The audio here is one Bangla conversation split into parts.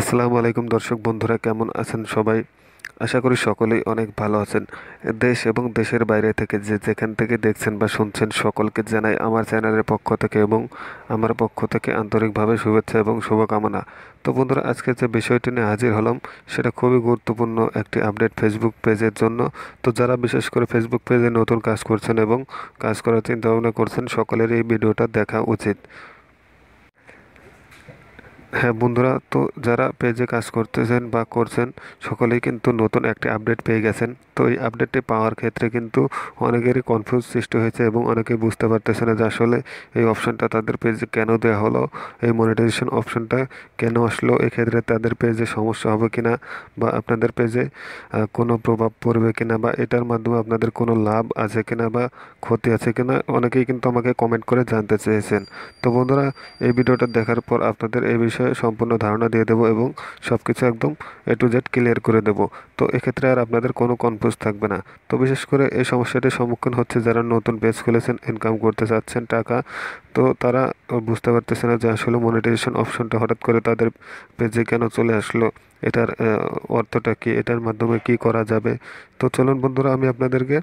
আসসালামু আলাইকুম দর্শক বন্ধুরা, কেমন আছেন সবাই? আশা করি সকলেই অনেক ভালো আছেন। দেশ এবং দেশের বাইরে থেকে যেখান থেকে দেখছেন বা শুনছেন সকলকে জানাই আমার চ্যানেলের পক্ষ থেকে এবং আমার পক্ষ থেকে আন্তরিকভাবে শুভেচ্ছা এবং শুভকামনা। তো বন্ধুরা, আজকে যে বিষয়টি নিয়ে হাজির হলাম সেটা খুবই গুরুত্বপূর্ণ একটি আপডেট ফেসবুক পেজের জন্য। তো যারা বিশেষ করে ফেসবুক পেজে নতুন কাজ করছেন এবং কাজ করার চিন্তাভাবনা করছেন সকলের এই ভিডিওটা দেখা উচিত। হ্যাঁ বন্ধুরা, তো যারা পেজে কাজ করতেছেন বা করছেন সকলেই কিন্তু নতুন একটি আপডেট পেয়ে গেছেন। তো এই আপডেটটি পাওয়ার ক্ষেত্রে কিন্তু অনেকেরই কনফিউজ সৃষ্টি হয়েছে এবং অনেকেই বুঝতে পারতেছে না যে আসলে এই অপশানটা তাদের পেজে কেন দেওয়া হলো, এই মনিটাইজেশন অপশানটা কেন আসলো, এক্ষেত্রে তাদের পেজে সমস্যা হবে কিনা বা আপনাদের পেজে কোনো প্রভাব পড়বে কিনা বা এটার মাধ্যমে আপনাদের কোনো লাভ আছে কিনা বা ক্ষতি আছে কিনা অনেকেই কিন্তু আমাকে কমেন্ট করে জানতে চেয়েছেন। তো বন্ধুরা, এই ভিডিওটা দেখার পর আপনাদের এই বিষয়ে সম্পূর্ণ ধারণা দিয়ে দেব এবং সব কিছু একদম এ টু জেড ক্লিয়ার করে দেব। তো এক্ষেত্রে আর আপনাদের কোনো কনফিউজ থাকবে না। তো বিশেষ করে এই সমস্যাটির সম্মুখীন হচ্ছে যারা নতুন পেজ খুলেছেন, ইনকাম করতে চাচ্ছেন টাকা, তো তারা বুঝতে পারতেছে না যে আসলে মনিটাইজেশন অপশনটা হঠাৎ করে তাদের পেজে কেন চলে আসলো, এটার অর্থটা কী, এটার মাধ্যমে কি করা যাবে। তো চলুন বন্ধুরা, আমি আপনাদেরকে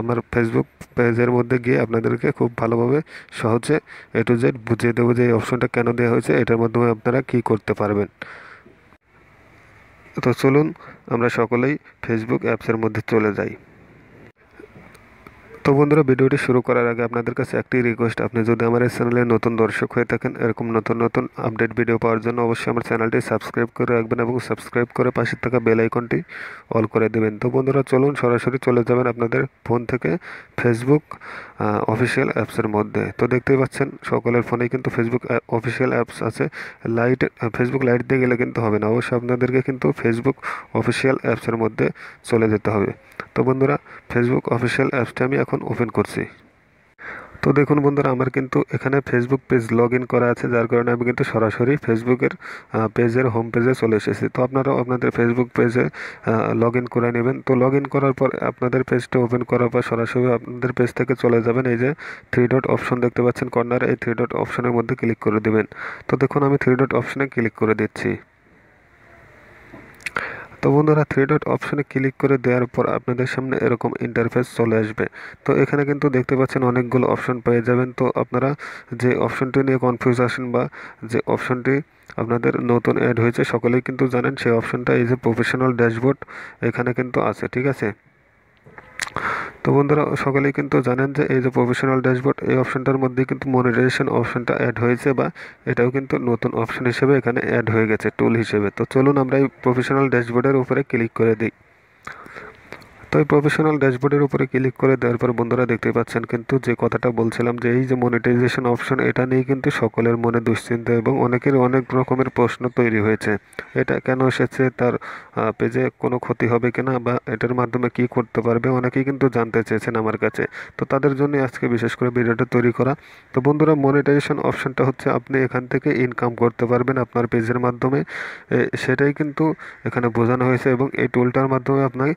আমার ফেসবুক পেজের মধ্যে গিয়ে আপনাদেরকে খুব ভালোভাবে সহজে এ টু জেড বুঝিয়ে দেবো যে এই অপশনটা কেন দেওয়া হয়েছে, এটার মাধ্যমে আপনারা কি করতে পারবেন। তো চলুন আমরা সকলেই ফেসবুক অ্যাপসের মধ্যে চলে যাই। তো বন্ধুরা, ভিডিওটি শুরু করার আগে আপনাদের কাছে একটি রিকোয়েস্ট, আপনি যদি আমার এই চ্যানেলে নতুন দর্শক হয়ে থাকেন, এরকম নতুন নতুন আপডেট ভিডিও পাওয়ার জন্য অবশ্যই আমার চ্যানেলটি সাবস্ক্রাইব করে রাখবেন এবং সাবস্ক্রাইব করে পাশে থাকা বেল আইকনটি অল করে দেবেন। তো বন্ধুরা, চলুন সরাসরি চলে যাবেন আপনাদের ফোন থেকে ফেসবুক অফিসিয়াল অ্যাপসের মধ্যে। তো দেখতেই পাচ্ছেন সকলের ফোনেই কিন্তু ফেসবুক অফিসিয়াল অ্যাপস আছে। ফেসবুক লাইট দিয়ে গেলে কিন্তু হবে না, অবশ্যই আপনাদেরকে কিন্তু ফেসবুক অফিসিয়াল অ্যাপসের মধ্যে চলে যেতে হবে। তো বন্ধুরা, ফেসবুক অফিসিয়াল অ্যাপসটি আমি এখন ওপেন করছি। তো দেখুন বন্ধুরা, আমার কিন্তু এখানে ফেসবুক পেজ লগ ইন করা আছে, যার কারণে আমি কিন্তু সরাসরি ফেসবুকের পেজের হোম পেজে চলে এসেছি। তো আপনারাও আপনাদের ফেসবুক পেজে লগ ইন করে নেবেন। তো লগ ইন করার পর আপনাদের পেজটা ওপেন করার পর সরাসরি আপনাদের পেজ থেকে চলে যাবেন। এই যে থ্রি ডট অপশন দেখতে পাচ্ছেন কর্নারে, এই থ্রি ডট অপশনের মধ্যে ক্লিক করে দেবেন। তো দেখুন, আমি থ্রি ডট অপশনে ক্লিক করে দিচ্ছি। তো বন্ধুরা, থ্রি ডট অপশানে ক্লিক করে দেওয়ার পর আপনাদের সামনে এরকম ইন্টারফেস চলে আসবে। তো এখানে কিন্তু দেখতে পাচ্ছেন অনেকগুলো অপশন পেয়ে যাবেন। তো আপনারা যে অপশনটি নিয়ে কনফিউজ আছেন বা যে অপশনটি আপনাদের নতুন অ্যাড হয়েছে সকলেই কিন্তু জানেন, সেই অপশনটা এই যে প্রফেশনাল ড্যাশবোর্ড এখানে কিন্তু আছে, ঠিক আছে। তো বন্ধুরা, সকলেই কিন্তু জানেন যে এই যে প্রফেশনাল ড্যাশবোর্ড, এই অপশনটার মধ্যে কিন্তু মনিটাইজেশন অপশনটা অ্যাড হয়েছে বা এটাও কিন্তু নতুন অপশন হিসেবে এখানে অ্যাড হয়ে গেছে টুল হিসেবে। তো চলুন আমরা এই প্রফেশনাল ড্যাশবোর্ডের উপরে ক্লিক করে দিই। তো এই প্রফেশনাল ড্যাশবোর্ডের উপরে ক্লিক করে দেওয়ার পর বন্ধুরা দেখতে পাচ্ছেন কিন্তু যে কথাটা বলছিলাম যে এই যে মনিটাইজেশন অপশন, এটা নিয়ে কিন্তু সকলের মনে দুশ্চিন্তা এবং অনেকের অনেক রকমের প্রশ্ন তৈরি হয়েছে। এটা কেন এসেছে, তার পেজে কোনো ক্ষতি হবে কিনা বা এটার মাধ্যমে কি করতে পারবে, অনেকেই কিন্তু জানতে চেয়েছেন আমার কাছে। তো তাদের জন্য আজকে বিশেষ করে ভিডিওটা তৈরি করা। তো বন্ধুরা, মনিটাইজেশন অপশনটা হচ্ছে আপনি এখান থেকে ইনকাম করতে পারবেন আপনার পেজের মাধ্যমে, সেটাই কিন্তু এখানে বোঝানো হয়েছে এবং এই টুলটার মাধ্যমে আপনাকে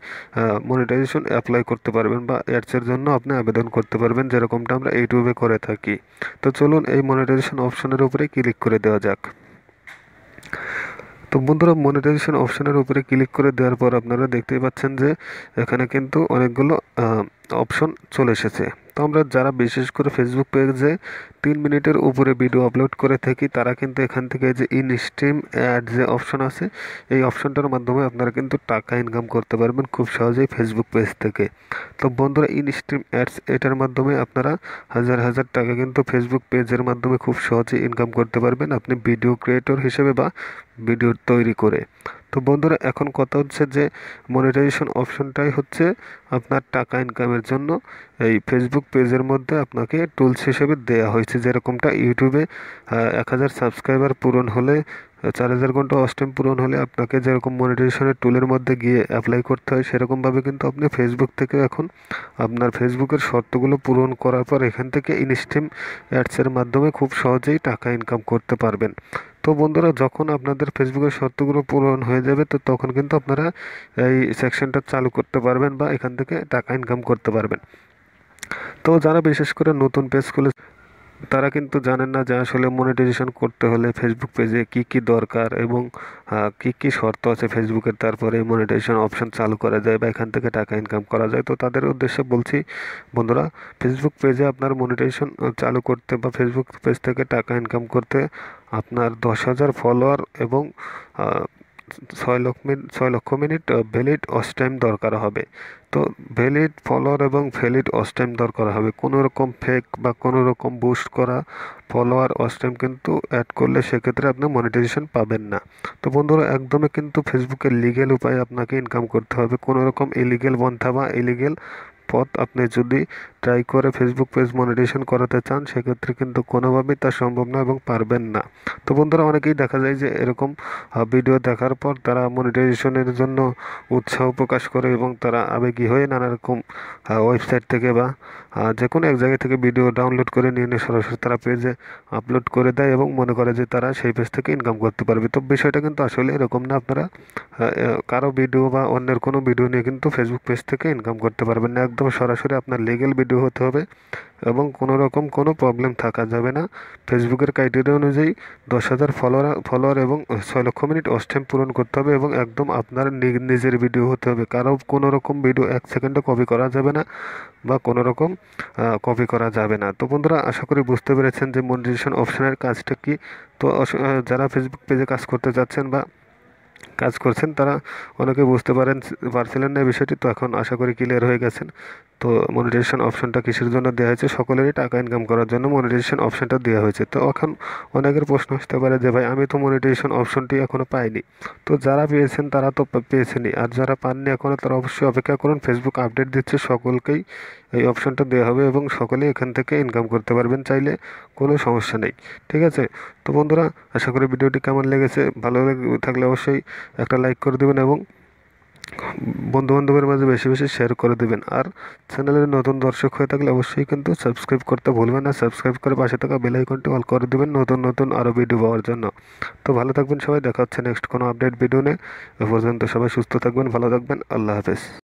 মনিটাইজেশন অ্যাপ্লাই করতে পারবেন বা অ্যাডসের জন্য আপনি আবেদন করতে পারবেন, যেরকমটা আমরা ইউটিউবে করে থাকি। তো চলুন এই মনিটাইজেশন অপশনের উপরে ক্লিক করে দেওয়া যাক। তো বন্ধুরা, মনিটাইজেশন অপশনের উপরে ক্লিক করে দেওয়ার পর আপনারা দেখতেই পাচ্ছেন যে এখানে কিন্তু অনেকগুলো অপশন চলে এসেছে। তো আমরা যারা বিশেষ করে ফেসবুক পেজে 3 মিনিটের উপরে ভিডিও আপলোড করে থাকি তারা কিন্তু এখান থেকে যে ইন স্ট্রিম অ্যাড যে অপশন আছে, এই অপশনটার মাধ্যমে আপনারা কিন্তু টাকা ইনকাম করতে পারবেন খুব সহজেই ফেসবুক পেজ থেকে। তো বন্ধুরা, ইন স্ট্রিম অ্যাডস, এটার মাধ্যমে আপনারা হাজার হাজার টাকা কিন্তু ফেসবুক পেজের মাধ্যমে খুব সহজেই ইনকাম করতে পারবেন আপনি ভিডিও ক্রিয়েটর হিসেবে বা ভিডিও তৈরি করে। তো বন্ধুরা, এখন কথা হচ্ছে যে মনিটাইজেশন অপশনটাই হচ্ছে আপনার টাকা ইনকামের জন্য এই ফেসবুক পেজের মধ্যে আপনাকে টুলস হিসেবে দেয়া হয়েছে, যেরকমটা ইউটিউবে 1000 সাবস্ক্রাইবার পূরণ হলে, 4000 ঘন্টা ওয়াচ টাইম পূরণ হলে আপনাকে যেরকম মনিটাইজেশনের টুলের মধ্যে গিয়ে অ্যাপ্লাই করতে হয়, সেরকমভাবে কিন্তু আপনি ফেসবুক থেকে এখন আপনার ফেসবুকের শর্তগুলো পূরণ করার পর এখান থেকে ইনস্ট্রিম অ্যাডসের মাধ্যমে খুব সহজেই টাকা ইনকাম করতে পারবেন। তো বন্ধুরা, যখন আপনাদের ফেসবুকের শর্তগুলো পূরণ হয়ে যাবে তো তখন কিন্তু আপনারা এই সেকশনটা চালু করতে পারবেন বা এখান থেকে টাকা ইনকাম করতে পারবেন। তো যারা বিশেষ করে নতুন পেজ খুলে তারা কিন্তু জানেন না যে আসলে মনিটাইজেশন করতে হলে ফেসবুক পেজে কি কি দরকার এবং কি কি শর্ত আছে ফেসবুকের, তারপরে মনিটাইজেশন অপশন চালু করা যায় বা এখান থেকে টাকা ইনকাম করা যায়। তো তাদের উদ্দেশ্যে বলছি বন্ধুরা, ফেসবুক পেজে আপনার মনিটাইজেশন চালু করতে বা ফেসবুক পেজ থেকে টাকা ইনকাম করতে আপনার 10,000 ফলোয়ার এবং 6 লক্ষ মিনিট ভ্যালিড ওয়াচ টাইম দরকার হবে। তো ভ্যালিড ফলোয়ার এবং ভ্যালিড ওয়াচ টাইম দরকার হবে, কোনো রকম ফেক বা কোনো রকম বুস্ট করা ফলোয়ার ওয়াচ টাইম কিন্তু অ্যাড করলে সেক্ষেত্রে আপনি মনিটাইজেশন পাবেন না। তো বন্ধুরা, একদমই কিন্তু ফেসবুকের লিগ্যাল উপায়ে আপনাকে ইনকাম করতে হবে। কোনো রকম ইলিগ্যাল পন্থা বা ইলিগ্যাল পথ আপনি যদি ট্রাই করে ফেসবুক পেজ মনিটাইজেশন করাতে চান সেক্ষেত্রে কিন্তু কোনোভাবেই তা সম্ভব না এবং পারবেন না। তো বন্ধুরা, অনেকেই দেখা যায় যে এরকম ভিডিও দেখার পর তারা মনিটাইজেশনের জন্য উৎসাহ প্রকাশ করে এবং তারা আবেগী হয়ে নানারকম ওয়েবসাইট থেকে বা যে কোনো এক জায়গা থেকে ভিডিও ডাউনলোড করে নিয়ে নিয়ে সরাসরি তারা পেজে আপলোড করে দেয় এবং মনে করে যে তারা সেই পেজ থেকে ইনকাম করতে পারবে। তো বিষয়টা কিন্তু আসলে এরকম না। আপনারা কারো ভিডিও বা অন্যের কোনো ভিডিও নিয়ে কিন্তু ফেসবুক পেজ থেকে ইনকাম করতে পারবেন না। একদম সরাসরি আপনার লিগ্যাল ভিডিও হতে হবে এবং কোনো রকম কোনো প্রবলেম থাকা যাবে না। ফেসবুকের ক্রাইটেরিয়া অনুযায়ী 10,000 ফলোয়ার এবং 6 লক্ষ মিনিট ওয়াচ টাইম পূরণ করতে হবে এবং একদম আপনার নিজের ভিডিও হতে হবে। কারো কোনো রকম ভিডিও 1 সেকেন্ডও কপি করা যাবে না বা কোনো রকম কপি করা যাবে না। তো বন্ধুরা, আশা করি বুঝতে পেরেছেন যে মনিটাইজেশন অপশনের কাজটা কী। তো যারা ফেসবুক পেজে কাজ করতে চাচ্ছেন বা কাজ করছেন তারা অনেকে বুঝতে পারছিলেন না বিষয়টি। তো এখন আশা করি ক্লিয়ার হয়ে গেছেন। তো মনিটাইজেশন অপশনটা কিসের জন্য দেওয়া হয়েছে? সকলেরই টাকা ইনকাম করার জন্য মনিটাইজেশন অপশনটা দেওয়া হয়েছে। তো এখন অনেকের প্রশ্ন আসতে পারে যে ভাই আমি তো মনিটাইজেশন অপশনটি এখনও পাইনি। তো যারা পেয়েছেন তারা তো পেয়েছেনই, আর যারা পাননি এখনও তারা অবশ্যই অপেক্ষা করুন। ফেসবুক আপডেট দিচ্ছে, সকলকেই এই অপশনটা দেওয়া হবে এবং সকলেই এখান থেকে ইনকাম করতে পারবেন, চাইলে কোনো সমস্যা নেই, ঠিক আছে? তো বন্ধুরা, আশা করি ভিডিওটি কেমন লেগেছে। ভালো থাকলে অবশ্যই একটা লাইক করে দেবেন এবং বন্ধুবান্ধবের মাঝে বেশি বেশি শেয়ার করে দেবেন। আর চ্যানেলের নতুন দর্শক হয়ে থাকলে অবশ্যই কিন্তু সাবস্ক্রাইব করতে ভুলবেন না। সাবস্ক্রাইব করে পাশে থাকা বেল আইকনটি অল করে দেবেন নতুন নতুন আরও ভিডিও পাওয়ার জন্য। তো ভালো থাকবেন সবাই, দেখা হচ্ছে নেক্সট কোনো আপডেট ভিডিও নিয়ে। এ পর্যন্ত সবাই সুস্থ থাকবেন, ভালো থাকবেন, আল্লাহ হাফেজ।